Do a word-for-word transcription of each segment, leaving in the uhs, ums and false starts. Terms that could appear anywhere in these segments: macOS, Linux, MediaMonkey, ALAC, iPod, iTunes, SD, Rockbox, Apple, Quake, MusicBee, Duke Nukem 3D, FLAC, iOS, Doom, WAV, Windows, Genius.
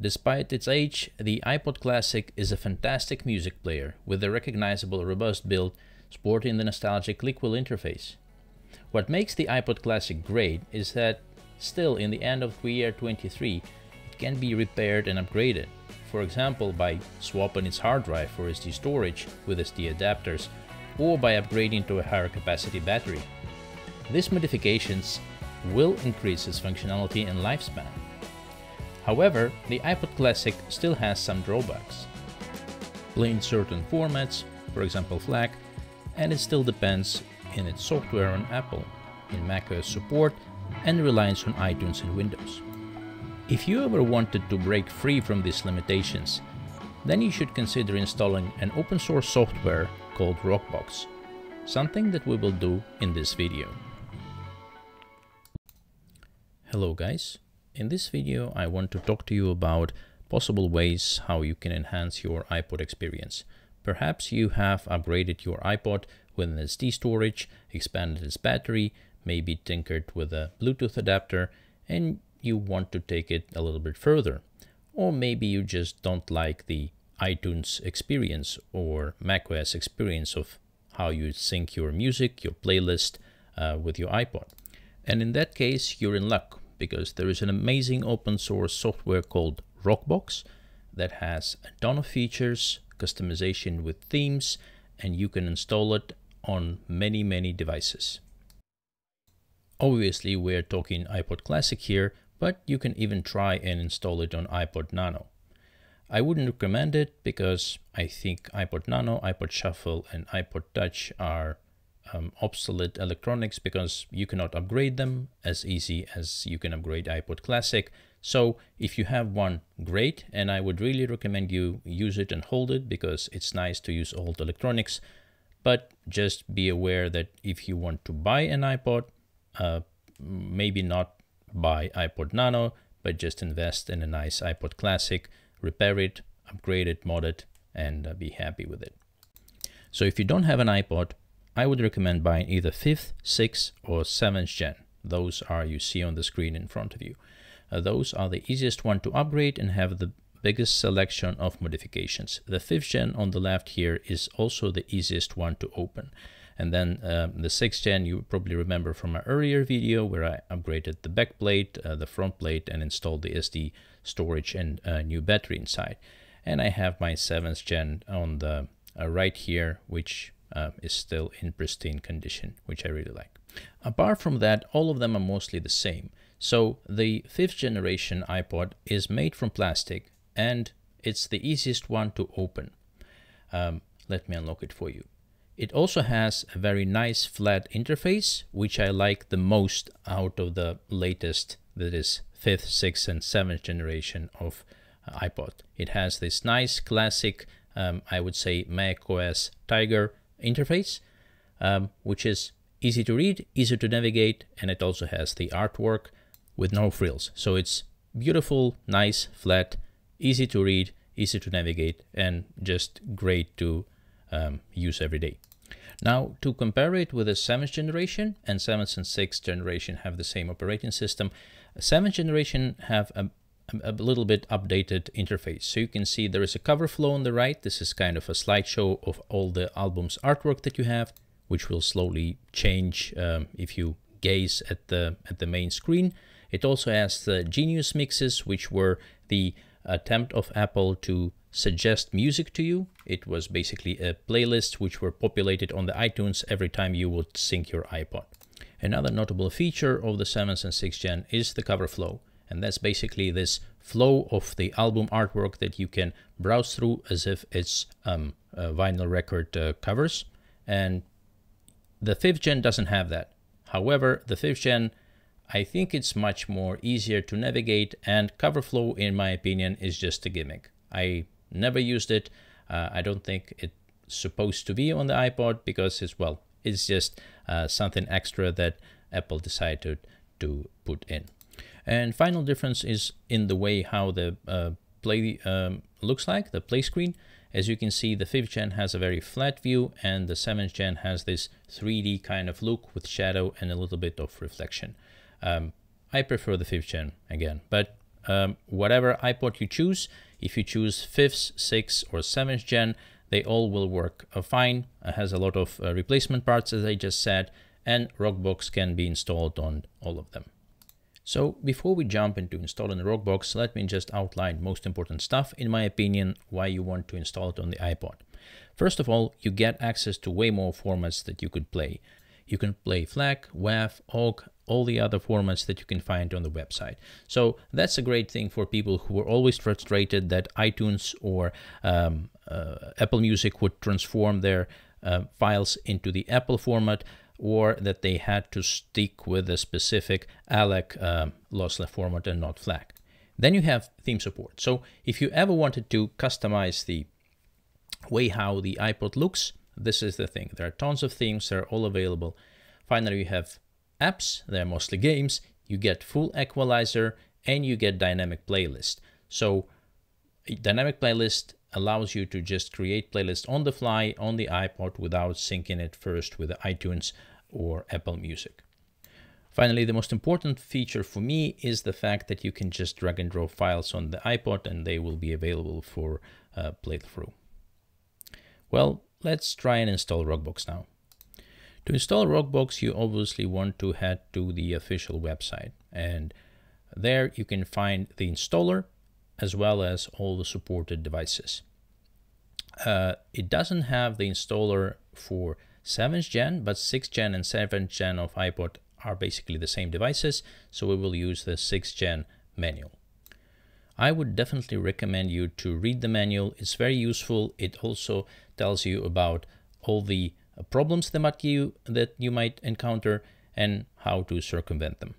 Despite its age, the iPod Classic is a fantastic music player with a recognizable robust build sporting the nostalgic click-wheel interface. What makes the iPod Classic great is that still in the end of the year twenty-three, it can be repaired and upgraded, for example by swapping its hard drive for S D storage with S D adapters or by upgrading to a higher capacity battery. These modifications will increase its functionality and lifespan. However, the iPod Classic still has some drawbacks. Playing certain formats, for example FLAC, and it still depends in its software on Apple, in macOS support, and reliance on iTunes and Windows. If you ever wanted to break free from these limitations, then you should consider installing an open source software called Rockbox, something that we will do in this video. Hello guys, in this video I want to talk to you about possible ways how you can enhance your iPod experience. Perhaps you have upgraded your iPod with an S D storage, expanded its battery, maybe tinkered with a Bluetooth adapter, and you want to take it a little bit further. Or maybe you just don't like the iTunes experience or macOS experience of how you sync your music, your playlist uh, with your iPod. And in that case, you're in luck because there is an amazing open source software called Rockbox that has a ton of features, customization with themes, and you can install it on many, many devices. Obviously, we're talking iPod Classic here, but you can even try and install it on iPod Nano. I wouldn't recommend it because I think iPod Nano, iPod Shuffle, and iPod Touch are Um, obsolete electronics because you cannot upgrade them as easy as you can upgrade iPod Classic. So if you have one, great, and I would really recommend you use it and hold it because it's nice to use old electronics. But just be aware that if you want to buy an iPod, uh, maybe not buy iPod Nano, but just invest in a nice iPod Classic, repair it, upgrade it, mod it, and uh, be happy with it. So if you don't have an iPod, I would recommend buying either fifth, sixth or seventh gen. Those are you see on the screen in front of you. Uh, those are the easiest one to upgrade and have the biggest selection of modifications. The fifth gen on the left here is also the easiest one to open. And then uh, the sixth gen, you probably remember from my earlier video where I upgraded the back plate, uh, the front plate, and installed the S D storage and uh, new battery inside. And I have my seventh gen on the uh, right here, which Uh, is still in pristine condition, which I really like. Apart from that, all of them are mostly the same. So the fifth generation iPod is made from plastic and it's the easiest one to open. Um, let me unlock it for you. It also has a very nice flat interface, which I like the most out of the latest, that is fifth, sixth and seventh generation of uh, iPod. It has this nice classic, um, I would say macOS Tiger interface, um, which is easy to read, easy to navigate, and it also has the artwork with no frills. So it's beautiful, nice, flat, easy to read, easy to navigate, and just great to um, use every day. Now, to compare it with the seventh generation, and seventh and sixth generation have the same operating system, seventh generation have a a little bit updated interface. So you can see there is a cover flow on the right. This is kind of a slideshow of all the album's artwork that you have, which will slowly change um, if you gaze at the at the main screen. It also has the Genius mixes, which were the attempt of Apple to suggest music to you. It was basically a playlist which were populated on the iTunes every time you would sync your iPod. Another notable feature of the seventh and sixth gen is the cover flow. And that's basically this flow of the album artwork that you can browse through as if it's um, uh, vinyl record uh, covers. And the fifth gen doesn't have that. However, the fifth gen, I think it's much more easier to navigate, and cover flow, in my opinion, is just a gimmick. I never used it. Uh, I don't think it's supposed to be on the iPod because it's, well, it's just uh, something extra that Apple decided to put in. And final difference is in the way how the uh, play um, looks like, the play screen. As you can see, the fifth gen has a very flat view and the seventh gen has this three D kind of look with shadow and a little bit of reflection. Um, I prefer the fifth gen again, but um, whatever iPod you choose. If you choose fifth, sixth or seventh gen, they all will work uh, fine. It has a lot of uh, replacement parts, as I just said, and Rockbox can be installed on all of them. So before we jump into installing Rockbox, let me just outline most important stuff, in my opinion, why you want to install it on the iPod. First of all, you get access to way more formats that you could play. You can play FLAC, WAV, O G G, all the other formats that you can find on the website. So that's a great thing for people who were always frustrated that iTunes or um, uh, Apple Music would transform their uh, files into the Apple format, or that they had to stick with a specific ALAC um, lossless format and not FLAC. Then you have theme support. So if you ever wanted to customize the way how the iPod looks, this is the thing. There are tons of themes, they're all available. Finally, you have apps, they're mostly games, you get full equalizer, and you get dynamic playlist. So a dynamic playlist allows you to just create playlists on the fly on the iPod without syncing it first with the iTunes or Apple Music. Finally, the most important feature for me is the fact that you can just drag and drop files on the iPod and they will be available for uh, playthrough. Well, let's try and install Rockbox now. To install Rockbox, you obviously want to head to the official website, and there you can find the installer as well as all the supported devices. Uh, it doesn't have the installer for seventh gen, but sixth gen and seventh gen of iPod are basically the same devices, so we will use the sixth gen manual. I would definitely recommend you to read the manual. It's very useful. It also tells you about all the problems that might you, that you might encounter and how to circumvent them.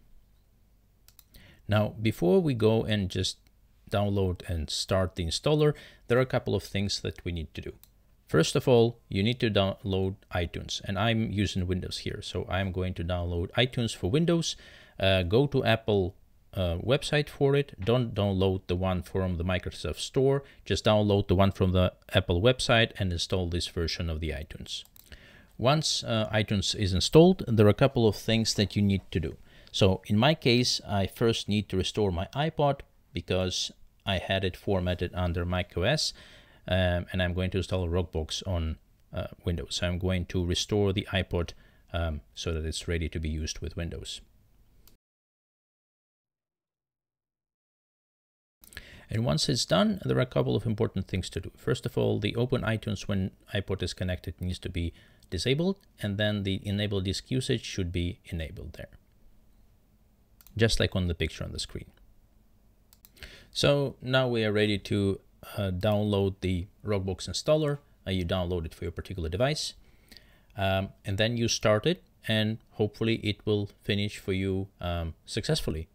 Now, before we go and just download and start the installer, there are a couple of things that we need to do. First of all, you need to download iTunes, and I'm using Windows here. So I'm going to download iTunes for Windows, uh, go to Apple uh, website for it. Don't download the one from the Microsoft Store, just download the one from the Apple website and install this version of the iTunes. Once uh, iTunes is installed, there are a couple of things that you need to do. So in my case, I first need to restore my iPod because I had it formatted under macOS, um, and I'm going to install Rockbox on uh, Windows. So I'm going to restore the iPod um, so that it's ready to be used with Windows. And once it's done, there are a couple of important things to do. First of all, the open iTunes when iPod is connected needs to be disabled, and then the enable disk usage should be enabled there, just like on the picture on the screen. So now we are ready to uh, download the Rockbox installer. Uh, you download it for your particular device, um, and then you start it, and hopefully it will finish for you um, successfully.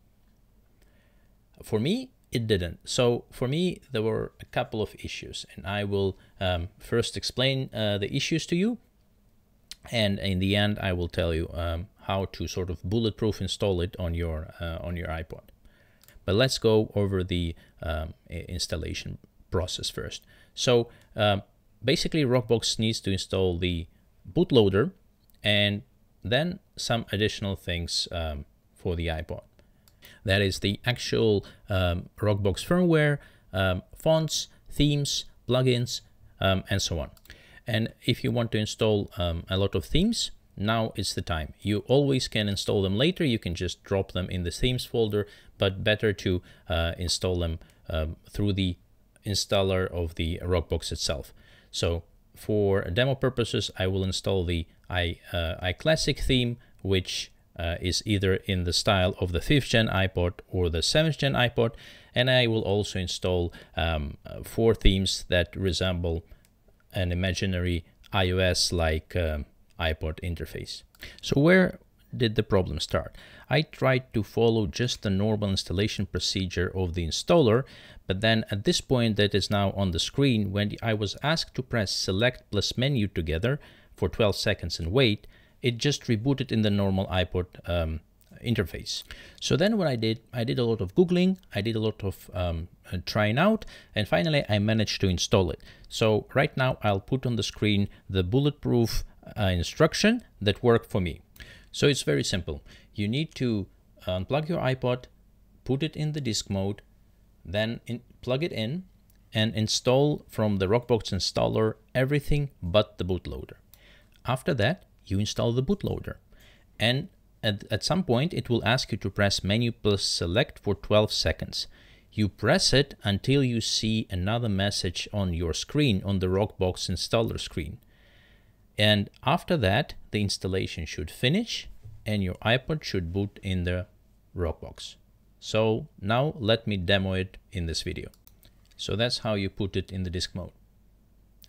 For me, it didn't. So for me, there were a couple of issues, and I will um, first explain uh, the issues to you. And in the end, I will tell you um, how to sort of bulletproof install it on your uh, on your iPod. But let's go over the um, installation process first. So um, basically, Rockbox needs to install the bootloader and then some additional things um, for the iPod. That is the actual um, Rockbox firmware, um, fonts, themes, plugins, um, and so on. And if you want to install um, a lot of themes, now is the time. You always can install them later. You can just drop them in the themes folder, but better to uh, install them um, through the installer of the Rockbox itself. So for demo purposes, I will install the i, uh, iClassic theme, which uh, is either in the style of the fifth gen iPod or the seventh gen iPod. And I will also install um, four themes that resemble an imaginary iOS-like um, iPod interface. So where did the problem start? I tried to follow just the normal installation procedure of the installer, but then at this point that is now on the screen, when I was asked to press select plus menu together for twelve seconds and wait, it just rebooted in the normal iPod um, interface. So then what I did, I did a lot of Googling, I did a lot of um, trying out, and finally I managed to install it. So right now I'll put on the screen the bulletproof uh, instruction that worked for me. So it's very simple. You need to unplug your iPod, put it in the disk mode, Then in, plug it in and install from the Rockbox installer everything but the bootloader. After that, you install the bootloader. And at, at some point, it will ask you to press menu plus select for twelve seconds. You press it until you see another message on your screen, on the Rockbox installer screen. And after that, the installation should finish and your iPod should boot in the Rockbox. So now let me demo it in this video. So that's how you put it in the disk mode.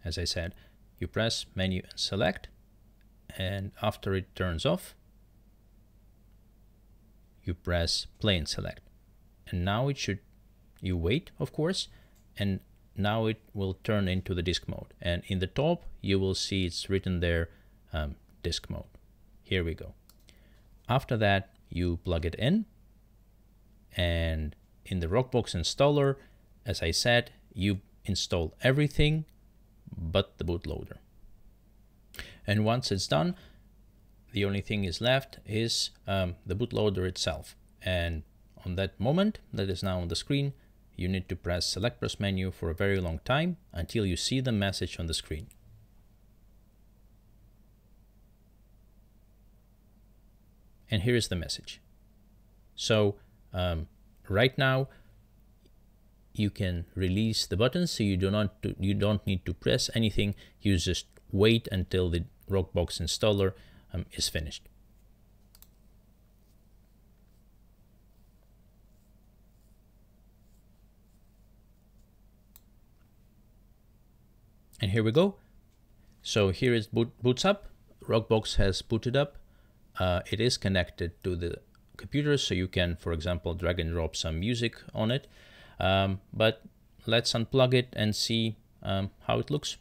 As I said, you press menu and select, and after it turns off, you press play and select. And now it should You wait, of course, and now it will turn into the disk mode. And in the top, you will see it's written there, um, disk mode. Here we go. After that, you plug it in. And in the Rockbox installer, as I said, you install everything but the bootloader. And once it's done, the only thing is left is um, the bootloader itself. And on that moment that is now on the screen, you need to press select press menu for a very long time until you see the message on the screen. And here is the message. So um, right now you can release the button, so you do not do, you don't need to press anything. You just wait until the Rockbox installer um, is finished. And here we go. So here it boot, boots up. Rockbox has booted up. Uh, it is connected to the computer, so you can, for example, drag and drop some music on it. Um, but let's unplug it and see um, how it looks.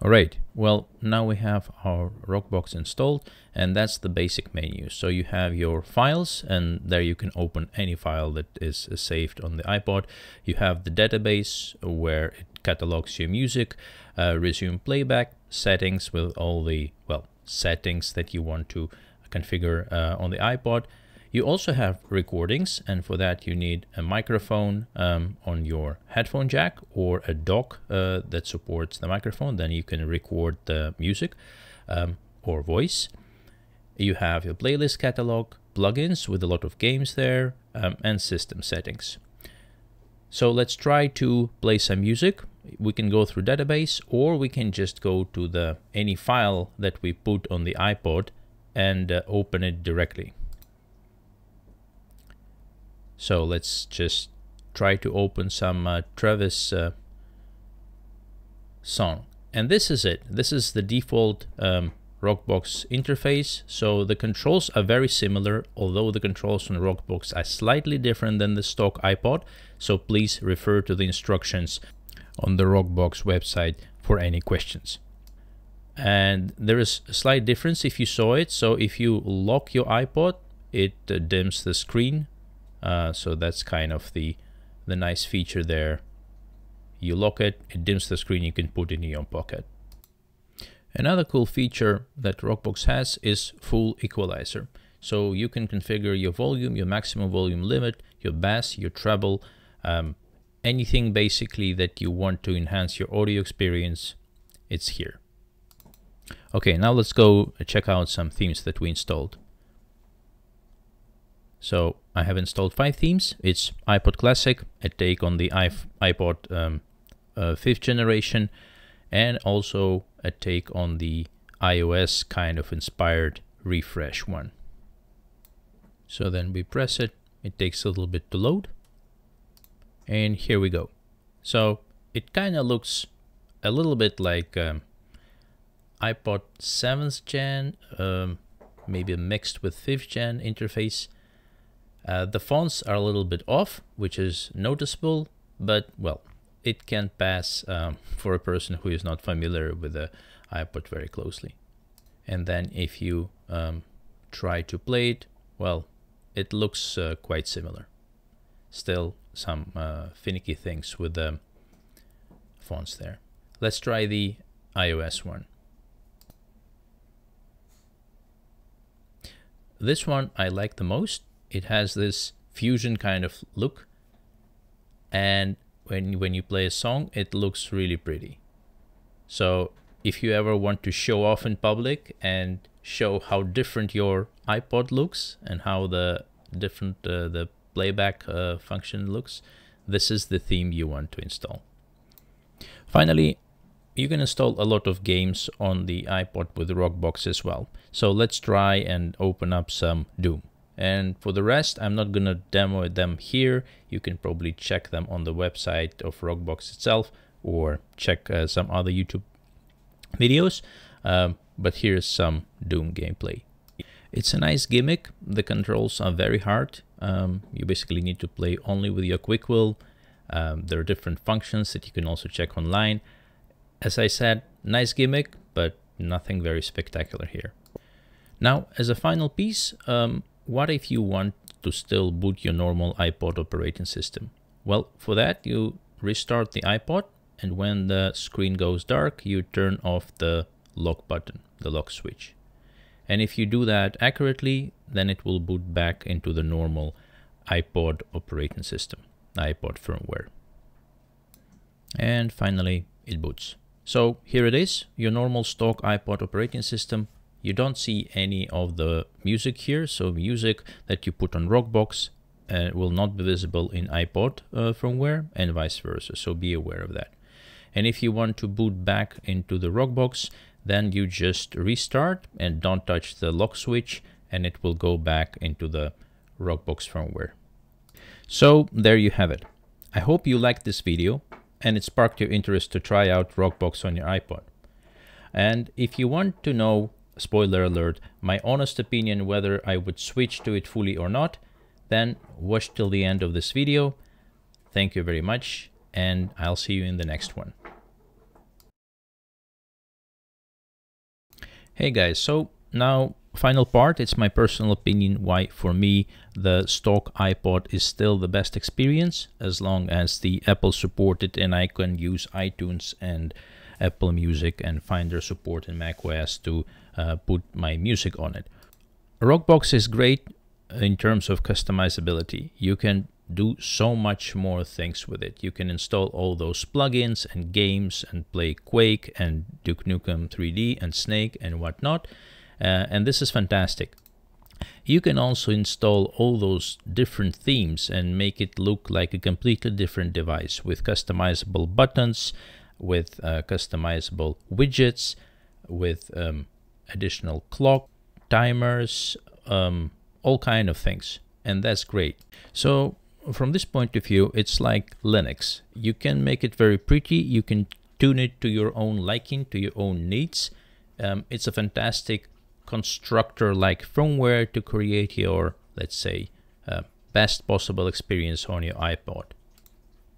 All right. Well, now we have our Rockbox installed, and that's the basic menu. So you have your files, and there you can open any file that is saved on the iPod. You have the database where it catalogs your music, uh, resume playback, settings with all the, well, settings that you want to configure uh, on the iPod. You also have recordings, and for that you need a microphone um, on your headphone jack or a dock uh, that supports the microphone. Then you can record the music um, or voice. You have your playlist catalog, plugins with a lot of games there, um, and system settings. So let's try to play some music. We can go through database, or we can just go to the any file that we put on the iPod and uh, open it directly. So let's just try to open some uh, Travis uh, song. And this is it. This is the default um, Rockbox interface. So the controls are very similar, although the controls on Rockbox are slightly different than the stock iPod. So please refer to the instructions on the Rockbox website for any questions. And there is a slight difference if you saw it. So if you lock your iPod, it uh, dims the screen. Uh, so that's kind of the the nice feature there. You lock it, it dims the screen, you can put it in your pocket. Another cool feature that Rockbox has is full equalizer. So you can configure your volume, your maximum volume limit, your bass, your treble, um, anything basically that you want to enhance your audio experience, it's here. Okay, now let's go check out some themes that we installed. So I have installed five themes. It's iPod Classic, a take on the iPod um, uh, fifth generation, and also a take on the iOS kind of inspired refresh one. So then we press it. It takes a little bit to load. And here we go. So it kind of looks a little bit like um, iPod seventh gen, um, maybe mixed with fifth gen interface. Uh, the fonts are a little bit off, which is noticeable, but well, it can pass um, for a person who is not familiar with the iPod very closely. And then if you um, try to play it, well, it looks uh, quite similar. Still some uh, finicky things with the fonts there. Let's try the iOS one. This one I like the most. it has this fusion kind of look. And when, when you play a song, it looks really pretty. So if you ever want to show off in public and show how different your iPod looks and how the different uh, the playback uh, function looks, this is the theme you want to install. Finally, you can install a lot of games on the iPod with the Rockbox as well. So let's try and open up some Doom. And for the rest, I'm not gonna demo them here. You can probably check them on the website of Rockbox itself, or check uh, some other YouTube videos. Um, but here's some Doom gameplay. It's a nice gimmick. The controls are very hard. Um, you basically need to play only with your quick wheel. Um, there are different functions that you can also check online. As I said, nice gimmick, but nothing very spectacular here. Now, as a final piece, um, what if you want to still boot your normal iPod operating system? Well, for that, you restart the iPod, and when the screen goes dark, you turn off the lock button, the lock switch. And if you do that accurately, then it will boot back into the normal iPod operating system, iPod firmware. And finally, it boots. So here it is, your normal stock iPod operating system. You don't see any of the music here. So music that you put on Rockbox uh, will not be visible in iPod uh, firmware, and vice versa. So be aware of that. And if you want to boot back into the Rockbox, then you just restart and don't touch the lock switch, and it will go back into the Rockbox firmware. So there you have it. I hope you liked this video and it sparked your interest to try out Rockbox on your iPod. And if you want to know, spoiler alert, my honest opinion whether I would switch to it fully or not, then watch till the end of this video. Thank you very much, and I'll see you in the next one. Hey guys, so now final part, it's my personal opinion why for me the stock iPod is still the best experience as long as the Apple supported and I can use iTunes and Apple Music and Finder support in macOS to uh, put my music on it. Rockbox is great in terms of customizability. You can do so much more things with it. You can install all those plugins and games and play Quake and Duke Nukem three D and Snake and whatnot. Uh, and this is fantastic. You can also install all those different themes and make it look like a completely different device with customizable buttons, with uh, customizable widgets, with um, additional clock, timers, um, all kind of things. And that's great. So from this point of view, it's like Linux. You can make it very pretty. You can tune it to your own liking, to your own needs. Um, it's a fantastic constructor-like firmware to create your, let's say, uh, best possible experience on your iPod.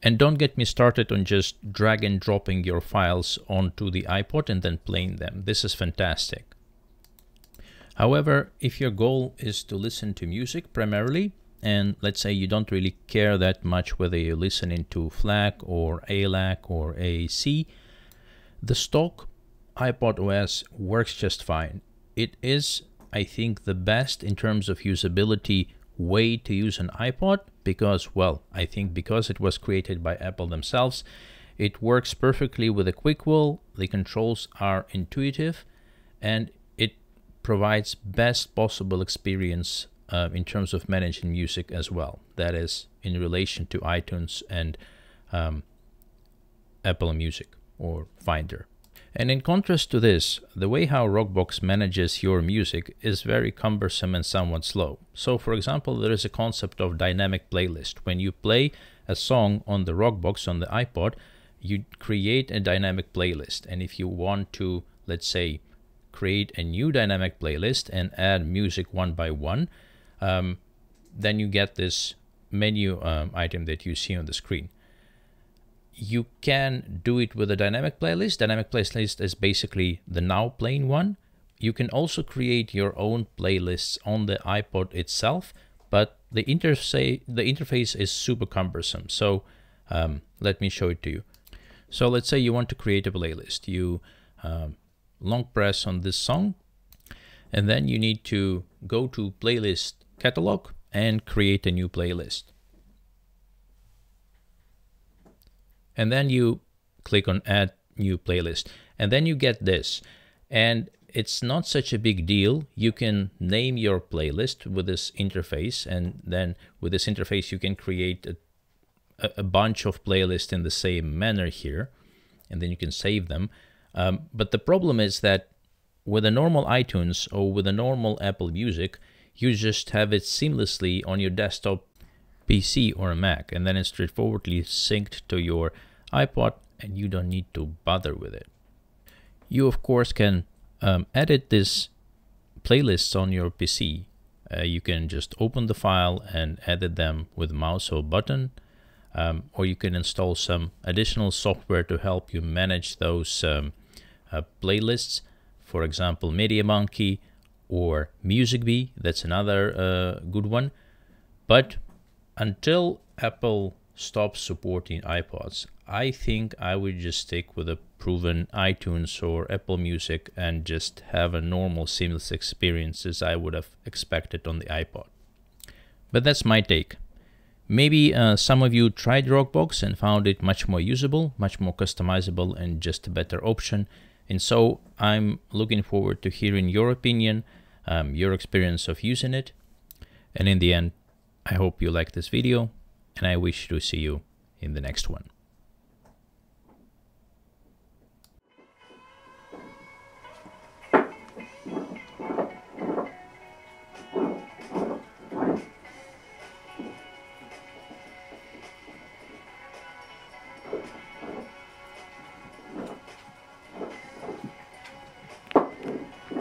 And don't get me started on just drag and dropping your files onto the iPod and then playing them. This is fantastic. However, if your goal is to listen to music primarily, and let's say you don't really care that much whether you're listening to FLAC or ALAC or A A C, the stock iPodOS works just fine. It is, I think, the best in terms of usability way to use an iPod because, well, I think because it was created by Apple themselves, it works perfectly with a quick wheel, the controls are intuitive, and it provides best possible experience Uh, in terms of managing music as well. That is in relation to iTunes and um, Apple Music or Finder. And in contrast to this, the way how Rockbox manages your music is very cumbersome and somewhat slow. So for example, there is a concept of dynamic playlist. When you play a song on the Rockbox on the iPod, you create a dynamic playlist. And if you want to, let's say, create a new dynamic playlist and add music one by one, Um, then you get this menu um, item that you see on the screen. You can do it with a dynamic playlist. Dynamic playlist is basically the now playing one. You can also create your own playlists on the iPod itself, but the interface the interface is super cumbersome. So um, let me show it to you. So let's say you want to create a playlist. You um, long press on this song, and then you need to go to playlist catalog and create a new playlist. And then you click on add new playlist, and then you get this. And it's not such a big deal. You can name your playlist with this interface, and then with this interface you can create a, a bunch of playlists in the same manner here, and then you can save them. Um, but the problem is that with a normal iTunes or with a normal Apple Music, you just have it seamlessly on your desktop P C or a Mac, and then it's straightforwardly synced to your iPod, and you don't need to bother with it. You of course can Um, edit these playlists on your P C. Uh, you can just open the file and edit them with mouse or button, um, or you can install some additional software to help you manage those um, uh, playlists. For example, MediaMonkey or MusicBee, that's another uh, good one. But until Apple stops supporting iPods, I think I would just stick with a proven iTunes or Apple Music and just have a normal seamless experience as I would have expected on the iPod. But that's my take. Maybe uh, some of you tried Rockbox and found it much more usable, much more customizable, and just a better option. And so I'm looking forward to hearing your opinion, um, your experience of using it. And in the end, I hope you like this video, and I wish to see you in the next one.